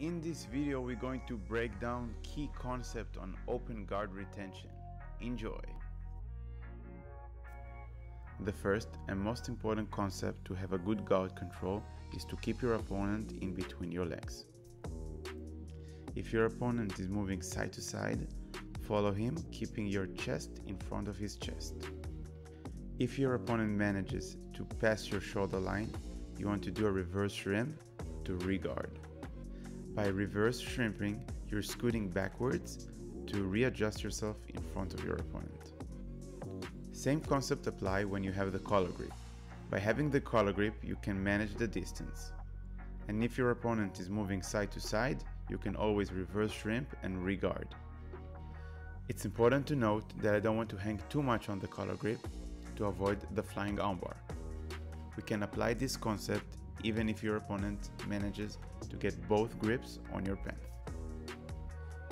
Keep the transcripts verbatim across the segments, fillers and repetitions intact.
In this video, we're going to break down key concept on open guard retention. Enjoy! The first and most important concept to have a good guard control is to keep your opponent in between your legs. If your opponent is moving side to side, follow him, keeping your chest in front of his chest. If your opponent manages to pass your shoulder line, you want to do a reverse shrimp to re-guard. By reverse shrimping, you're scooting backwards to readjust yourself in front of your opponent. Same concept apply when you have the collar grip. By having the collar grip, you can manage the distance. And if your opponent is moving side to side, you can always reverse shrimp and re-guard. It's important to note that I don't want to hang too much on the collar grip to avoid the flying armbar. We can apply this concept even if your opponent manages to get both grips on your pen.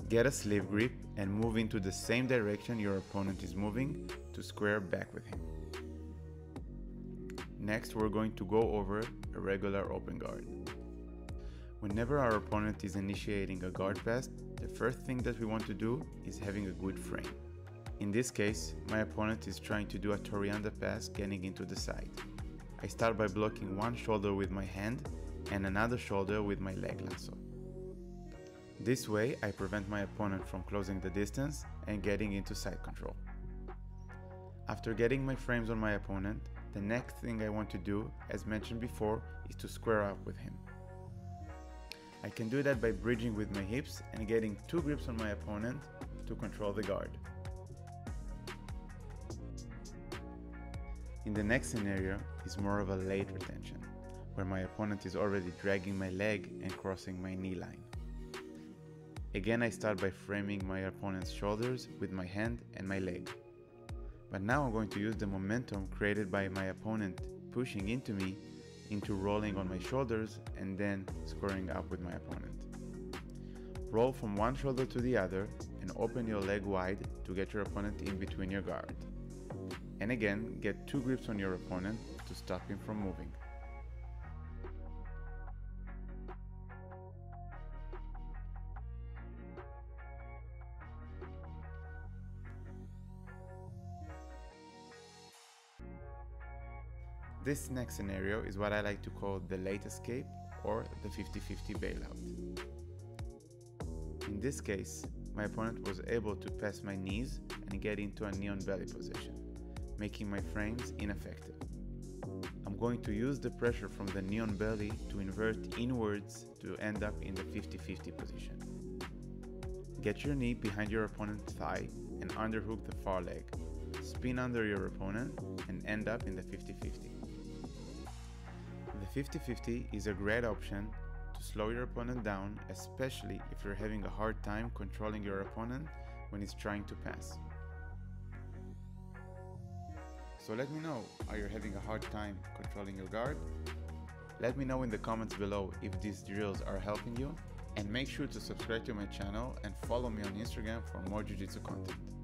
Get a sleeve grip and move into the same direction your opponent is moving to square back with him. Next, we're going to go over a regular open guard. Whenever our opponent is initiating a guard pass, the first thing that we want to do is having a good frame. In this case, my opponent is trying to do a Torianda pass getting into the side. I start by blocking one shoulder with my hand and another shoulder with my leg lasso. This way I prevent my opponent from closing the distance and getting into side control. After getting my frames on my opponent, the next thing I want to do, as mentioned before, is to square up with him. I can do that by bridging with my hips and getting two grips on my opponent to control the guard. In the next scenario is more of a late retention, where my opponent is already dragging my leg and crossing my knee line. Again, I start by framing my opponent's shoulders with my hand and my leg. But now I'm going to use the momentum created by my opponent pushing into me, into rolling on my shoulders and then squaring up with my opponent. Roll from one shoulder to the other and open your leg wide to get your opponent in between your guard. And again, get two grips on your opponent to stop him from moving. This next scenario is what I like to call the late escape or the fifty fifty bailout. In this case, my opponent was able to pass my knees and get into a knee on belly position, making my frames ineffective. I'm going to use the pressure from the knee on belly to invert inwards to end up in the fifty fifty position. Get your knee behind your opponent's thigh and underhook the far leg, spin under your opponent and end up in the fifty fifty. The fifty fifty is a great option to slow your opponent down, especially if you're having a hard time controlling your opponent when he's trying to pass. So let me know, are you having a hard time controlling your guard? Let me know in the comments below if these drills are helping you, and make sure to subscribe to my channel and follow me on Instagram for more Jiu Jitsu content.